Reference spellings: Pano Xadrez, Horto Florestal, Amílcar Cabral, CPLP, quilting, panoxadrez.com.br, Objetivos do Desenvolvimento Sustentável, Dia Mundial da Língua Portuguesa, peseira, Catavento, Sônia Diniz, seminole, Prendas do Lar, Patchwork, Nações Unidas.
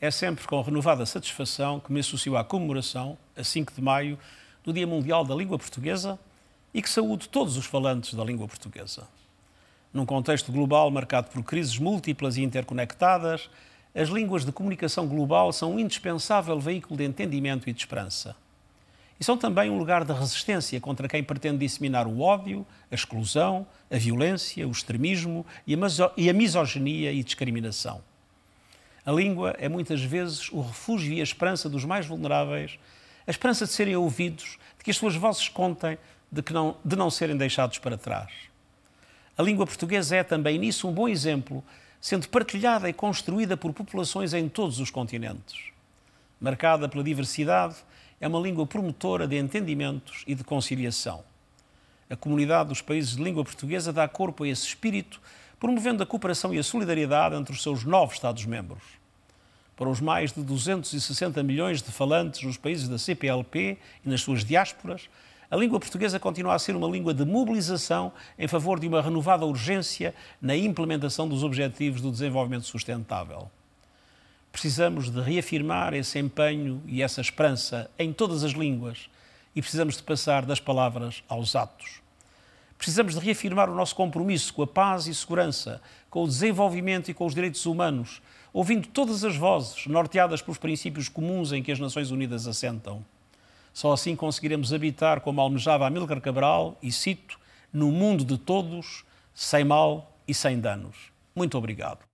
É sempre com renovada satisfação que me associo à comemoração, a 5 de maio, do Dia Mundial da Língua Portuguesa e que saúdo todos os falantes da língua portuguesa. Num contexto global marcado por crises múltiplas e interconectadas, as línguas de comunicação global são um indispensável veículo de entendimento e de esperança. E são também um lugar de resistência contra quem pretende disseminar o ódio, a exclusão, a violência, o extremismo e a misoginia e discriminação. A língua é muitas vezes o refúgio e a esperança dos mais vulneráveis, a esperança de serem ouvidos, de que as suas vozes contem, de não serem deixados para trás. A língua portuguesa é também nisso um bom exemplo, sendo partilhada e construída por populações em todos os continentes. Marcada pela diversidade, é uma língua promotora de entendimentos e de conciliação. A comunidade dos países de língua portuguesa dá corpo a esse espírito, promovendo a cooperação e a solidariedade entre os seus 9 Estados-membros. Para os mais de 260 milhões de falantes nos países da CPLP e nas suas diásporas, a língua portuguesa continua a ser uma língua de mobilização em favor de uma renovada urgência na implementação dos Objetivos do Desenvolvimento Sustentável. Precisamos de reafirmar esse empenho e essa esperança em todas as línguas e precisamos de passar das palavras aos atos. Precisamos de reafirmar o nosso compromisso com a paz e segurança, com o desenvolvimento e com os direitos humanos, ouvindo todas as vozes norteadas pelos princípios comuns em que as Nações Unidas assentam. Só assim conseguiremos habitar, como almejava Amílcar Cabral, e cito, no mundo de todos, sem mal e sem danos. Muito obrigado.